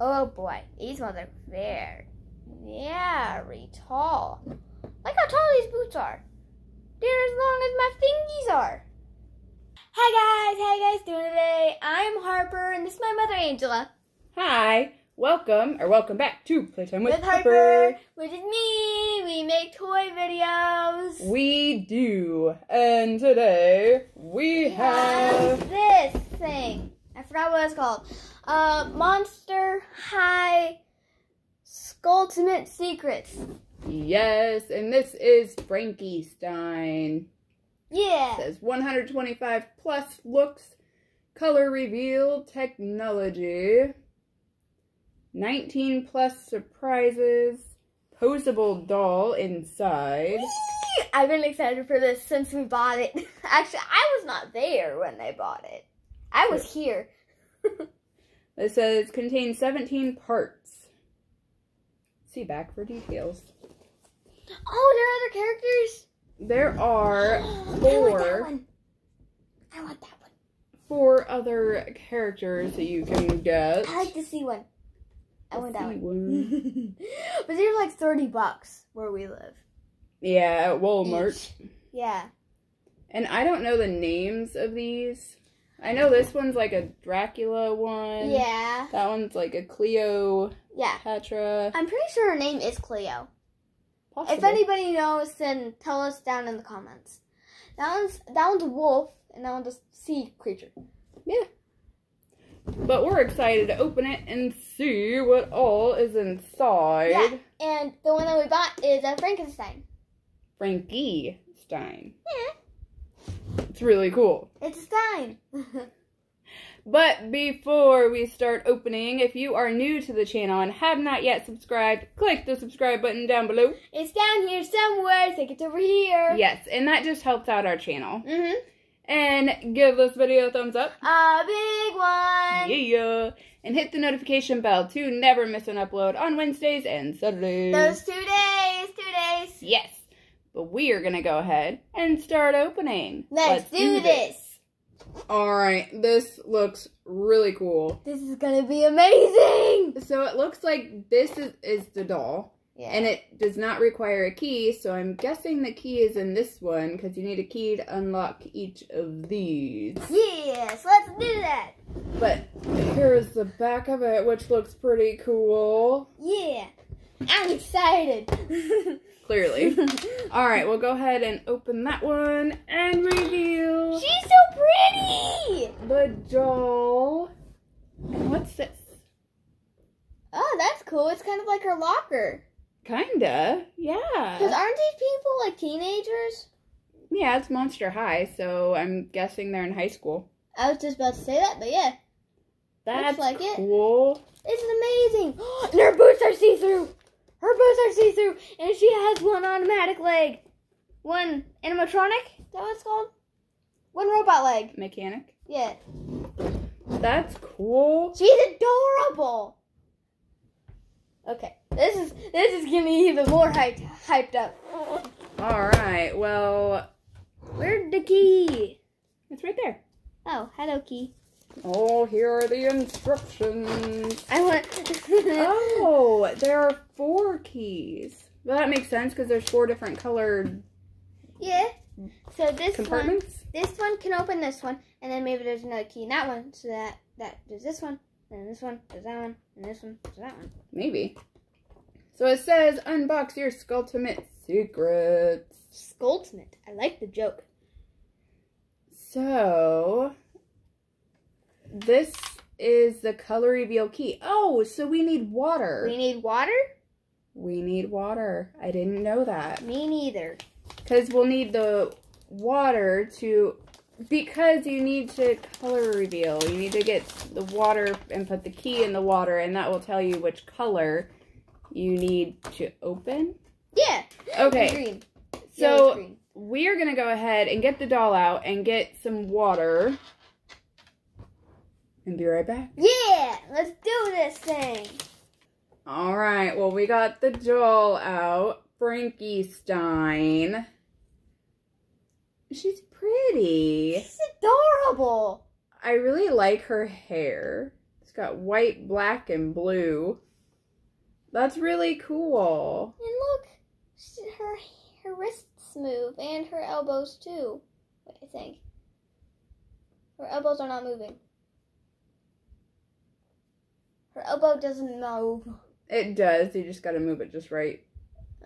Oh boy, these ones are very tall. Look how tall these boots are. They're as long as my fingies are. Hi guys, how you guys doing today? I'm Harper and this is my mother Angela. Hi, welcome back to Playtime with Harper. Which is me, we make toy videos. We do, and today we have this thing. I forgot what it's called. Monster High Skulltimate Secrets. Yes, and this is Frankie Stein. Yeah. It says 125 plus looks, color reveal, technology, 19 plus surprises, posable doll inside. Whee! I've been excited for this since we bought it. Actually, I was not there when they bought it. I was here. It says contains 17 parts. See back for details. Oh, there are other characters? There are four other characters that you can get. I like to see one. I want that one. But they're like $30 where we live. Yeah, at Walmart. Each. Yeah. And I don't know the names of these. I know this one's like a Dracula one. Yeah. That one's like a Cleo. Yeah. Petra. I'm pretty sure her name is Cleo. Possibly. If anybody knows, then tell us down in the comments. That one's a wolf, and that one's a sea creature. Yeah. But we're excited to open it and see what all is inside. Yeah, and the one that we bought is a Frankenstein. Frankie Stein. Yeah. It's really cool. It's time. But before we start opening, if you are new to the channel and have not yet subscribed, click the subscribe button down below. It's down here somewhere. I think it's over here. Yes, and that just helps out our channel. Mm-hmm. And give this video a thumbs up. A big one. Yeah. And hit the notification bell to never miss an upload on Wednesdays and Saturdays. Those 2 days. 2 days. Yes. But we are going to go ahead and start opening. Let's do this. Alright, this looks really cool. This is going to be amazing. So it looks like this is the doll. Yeah. And it does not require a key, so I'm guessing the key is in this one, because you need a key to unlock each of these. Yes, let's do that. But here's the back of it, which looks pretty cool. Yeah. I'm excited. Clearly. Alright, we'll go ahead and open that one and reveal. She's so pretty! The doll. And what's this? Oh, that's cool. It's kind of like her locker. Kinda, yeah. Because aren't these people like teenagers? Yeah, it's Monster High, so I'm guessing they're in high school. I was just about to say that, but yeah. That's like cool. It's amazing. And her boots are see-through. Her boots are see-through, and she has one automatic leg. One animatronic? Is that what it's called? One robot leg. Mechanic? Yeah. That's cool. She's adorable. Okay. This is getting me even more hyped up. Alright, well. Where's the key? It's right there. Oh, hello key. Oh, here are the instructions. I want... Oh, there are 4 keys. Well, that makes sense because there's 4 different colored... Yeah. So this compartments? This one can open this one, and then maybe there's another key in that one. So that there's this one, and this one, there's that one, and this one, there's that one. Maybe. So it says, unbox your Skulltimate Secrets. Skulltimate. I like the joke. So... This is the color reveal key. Oh, so we need water. We need water? We need water. I didn't know that. Me neither. Because we'll need the water to... Because you need to color reveal. You need to get the water and put the key in the water, and that will tell you which color you need to open. Yeah. Okay. Green. So green. We're going to go ahead and get the doll out and get some water. And be right back. Yeah, let's do this thing. All right, well, we got the doll out. Frankie Stein. She's pretty. She's adorable. I really like her hair. It's It's got white, black, and blue. That's really cool. And look, her wrists move, and her elbows too, I think. Her elbows are not moving. Her elbow doesn't move. It does. You just gotta move it just right.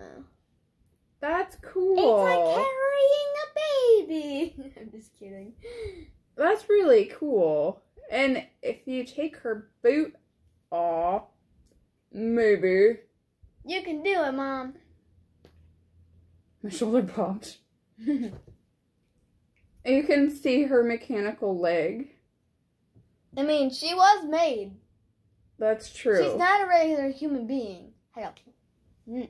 Oh. That's cool. It's like carrying a baby. I'm just kidding. That's really cool. And if you take her boot off, maybe. You can do it, Mom. My shoulder popped. You can see her mechanical leg. I mean, she was made. That's true. She's not a regular human being. I don't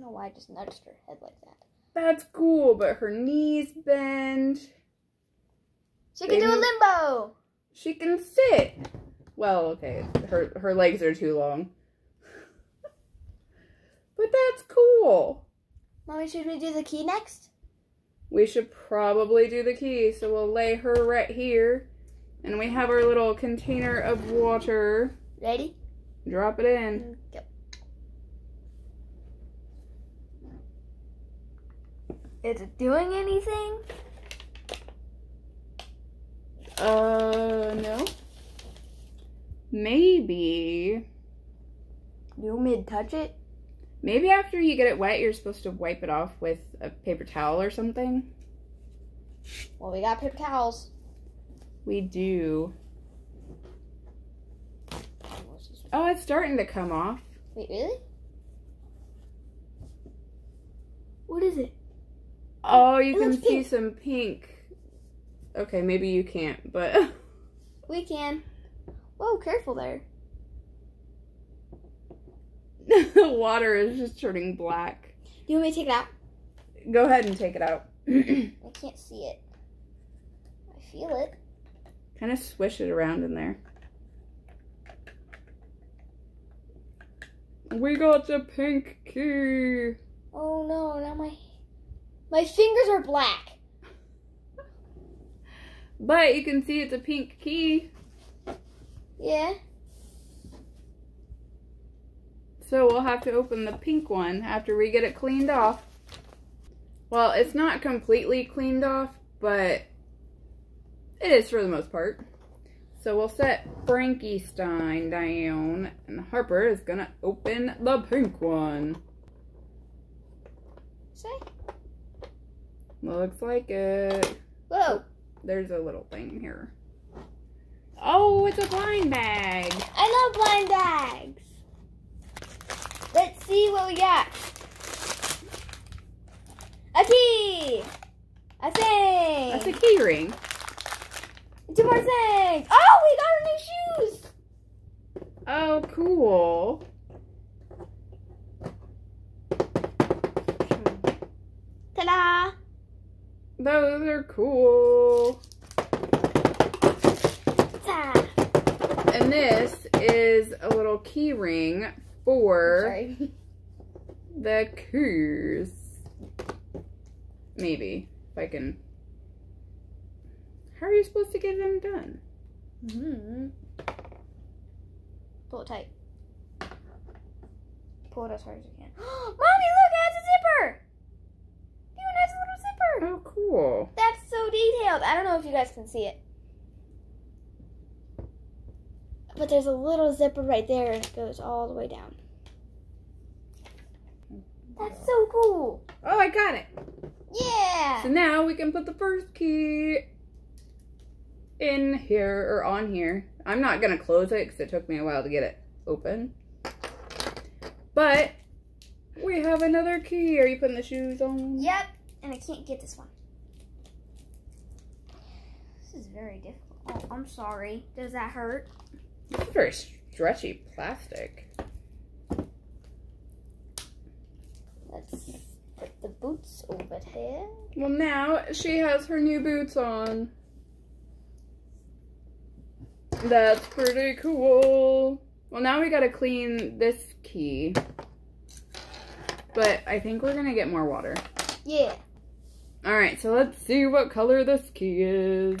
know why I just nudged her head like that. That's cool, but her knees bend. She can do a limbo. She can sit. Well, okay, her legs are too long. But that's cool. Mommy, should we do the key next? We should probably do the key. So we'll lay her right here. And we have our little container of water. Ready? Drop it in. Go. Is it doing anything? No. Maybe. You want me to touch it? Maybe after you get it wet, you're supposed to wipe it off with a paper towel or something. Well, we got paper towels. We do. Oh, it's starting to come off. Wait, really? What is it? Oh, you can see some pink. Okay, maybe you can't, but... We can. Whoa, careful there. The water is just turning black. Do you want me to take it out? Go ahead and take it out. I can't see it. I feel it. Kind of swish it around in there. We got the pink key. Oh no, now my fingers are black. But you can see it's a pink key. Yeah. So we'll have to open the pink one after we get it cleaned off. Well, it's not completely cleaned off, but it is for the most part. So we'll set Frankie Stein down, and Harper is gonna open the pink one. Say. Looks like it. Whoa. There's a little thing here. Oh, it's a blind bag. I love blind bags. Let's see what we got. A key. A thing. That's a key ring. Two more things. Oh, we got new shoes. Oh, cool. Ta-da. Those are cool. Ah. And this is a little key ring for the keys. Maybe. If I can. How are you supposed to get them done? Pull it tight. Pull it as hard as you can. Mommy, look! It has a zipper! Oh, cool. That's so detailed. I don't know if you guys can see it. But there's a little zipper right there and it goes all the way down. That's so cool. Oh, I got it. Yeah. So now we can put the first key in here or on here. I'm not going to close it because it took me a while to get it open. But we have another key. Are you putting the shoes on? Yep. And I can't get this one. This is very difficult. Oh, I'm sorry. Does that hurt? It's very stretchy plastic. Let's put the boots over here. Well, now she has her new boots on. That's pretty cool. Well, now we gotta clean this key. But I think we're gonna get more water. Yeah. Alright, so let's see what color this key is.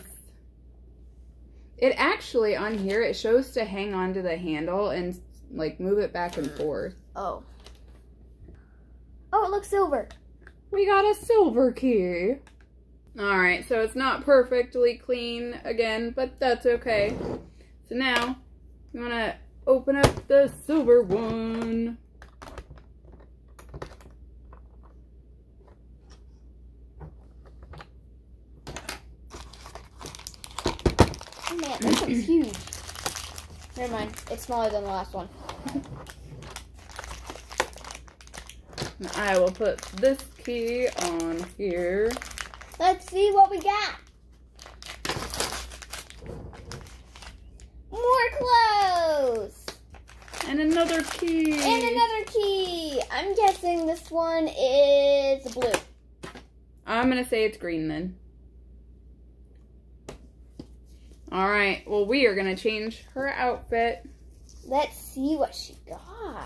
It actually, on here, it shows to hang on to the handle and, like, move it back and forth. Oh. Oh, it looks silver. We got a silver key. Alright, so it's not perfectly clean again, but that's okay. So now, I'm gonna open up the silver one. Oh man, this one's huge. Never mind, it's smaller than the last one. I will put this key on here. Let's see what we got. More clothes. And another key. And another key. I'm guessing this one is blue. I'm going to say it's green then. All right. Well, we are going to change her outfit. Let's see what she got.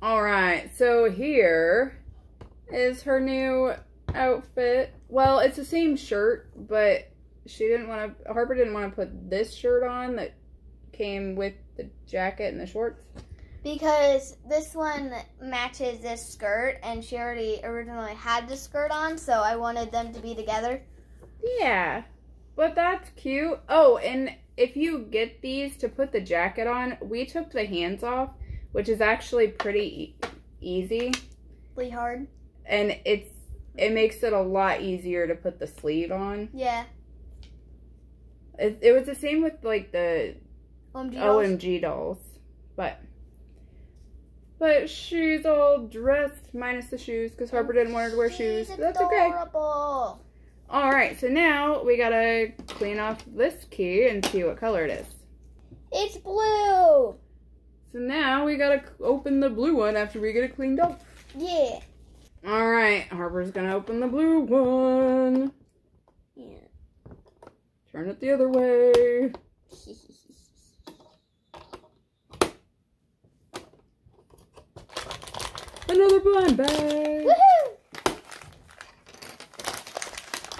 All right. So here is her new outfit. Well, it's the same shirt, but she didn't want to, Harper didn't want to put this shirt on that came with the jacket and the shorts, because this one matches this skirt and she already originally had the skirt on, so I wanted them to be together. Yeah, but that's cute. Oh, and if you get these to put the jacket on, we took the hands off, which is actually pretty easy. Really hard. And it makes it a lot easier to put the sleeve on. Yeah. It was the same with, like, the OMG dolls. But she's all dressed, minus the shoes, because Harper didn't want her to wear shoes. But that's okay. All right, so now we got to clean off this key and see what color it is. It's blue. So now we got to open the blue one after we get it cleaned off. Yeah. All right, Harper's gonna open the blue one. Yeah. Turn it the other way. Another blind bag. Woohoo!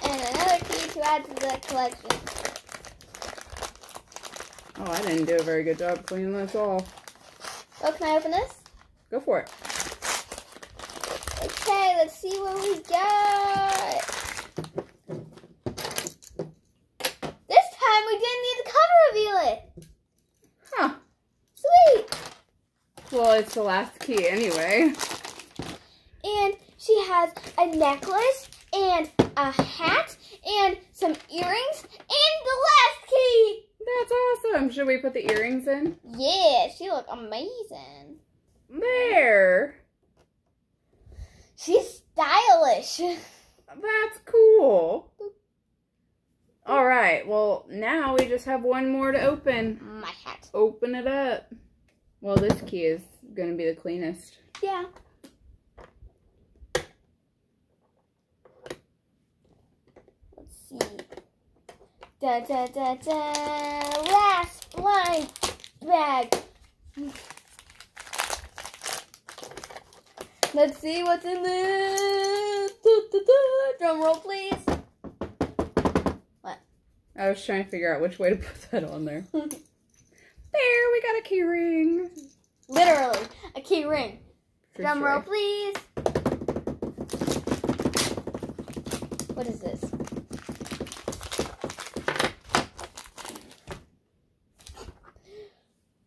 And another key to add to the collection. Oh, I didn't do a very good job cleaning this off. Oh, can I open this? Go for it. Okay, let's see what we got. This time we didn't need the cover reveal it. Huh. Sweet. Well, it's the last key anyway. And she has a necklace and a hat and some earrings and the last key. That's awesome. Should we put the earrings in? Yeah, she look amazing. There. She's stylish. That's cool. All right. Well, now we just have one more to open. My hat. Open it up. Well, this key is going to be the cleanest. Yeah. Let's see. Da, da, da, da. Last blind bag. Let's see what's in this. Drum roll, please. What? I was trying to figure out which way to put that on there. There, we got a key ring. Literally, a key ring. For Drum sure. roll, please. What is this?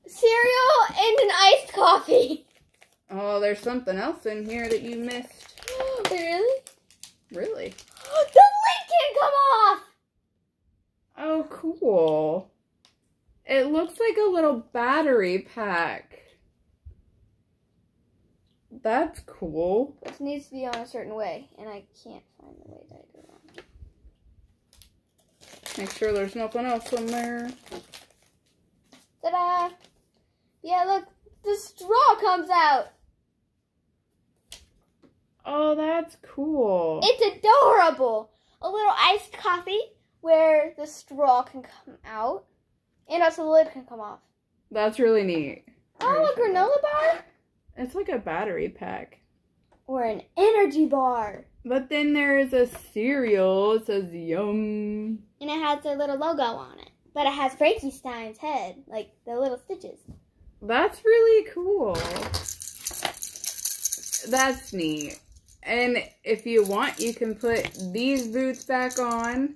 Cereal and an iced coffee. Oh, there's something else in here that you missed. Really? Really? The lid can come off! Oh, cool. It looks like a little battery pack. That's cool. This needs to be on a certain way, and I can't find the way that I go on. Make sure there's nothing else in there. Ta-da! Yeah, look, the straw comes out. Oh, that's cool. It's adorable. A little iced coffee where the straw can come out. And also the lid can come off. That's really neat. Oh, a granola bar? It's like a battery pack. Or an energy bar. But then there is a cereal. It says yum. And it has their little logo on it. But it has Frankie Stein's head, like the little stitches. That's really cool. That's neat. And if you want, you can put these boots back on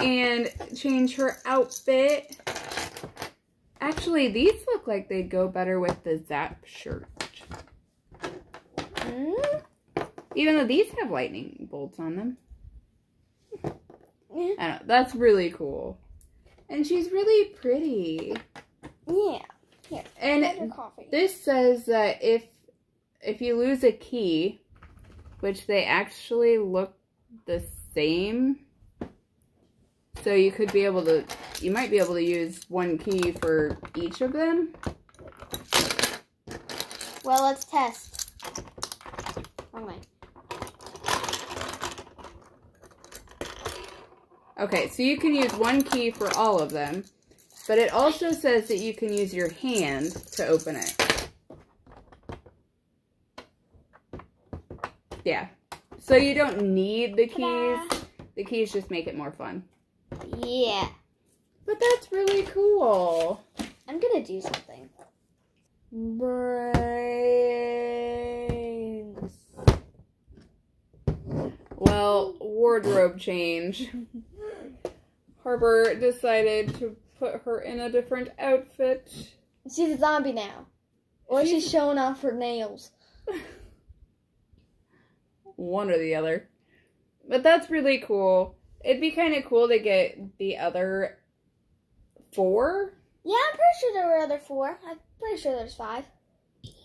and change her outfit. Actually, these look like they'd go better with the Zap shirt. Mm-hmm. Even though these have lightning bolts on them. Yeah. I don't know. That's really cool. And she's really pretty. Yeah. Here, and this says that if you lose a key, which they actually look the same, so you could be able to, you might be able to use one key for each of them. Well, let's test. Oh my. Okay, so you can use one key for all of them. But it also says that you can use your hand to open it. Yeah. So you don't need the keys. The keys just make it more fun. Yeah. But that's really cool. I'm gonna do something. Brains. Well, wardrobe change. Harper decided to put her in a different outfit. She's a zombie now. Or she's showing off her nails. One or the other. But that's really cool. It'd be kind of cool to get the other four? Yeah, I'm pretty sure there were other four. I'm pretty sure there's five.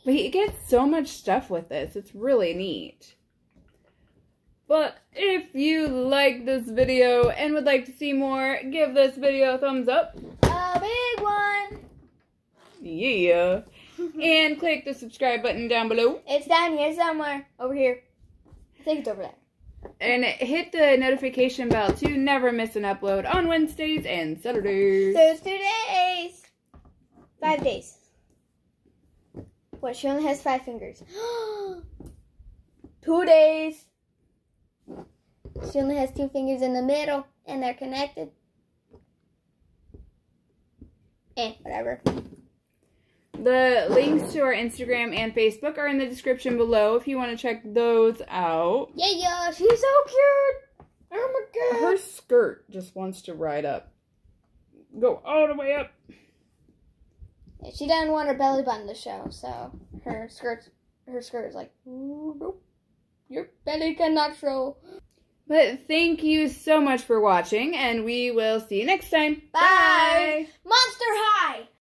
But you get so much stuff with this. It's really neat. But if you like this video and would like to see more, give this video a thumbs up. A big one! Yeah. And click the subscribe button down below. It's down here somewhere. Over here. I think it's over there. And hit the notification bell to never miss an upload on Wednesdays and Saturdays. Those 2 days. 5 days. What, she only has 5 fingers. 2 days. She only has 2 fingers in the middle, and they're connected. Whatever. The links to our Instagram and Facebook are in the description below if you want to check those out. Yeah, she's so cute! Oh my god! Her skirt just wants to ride up. Go all the way up. Yeah, she doesn't want her belly button to show, so her skirt is like, nope. Your belly cannot show. But thank you so much for watching, and we will see you next time. Bye! Monster High!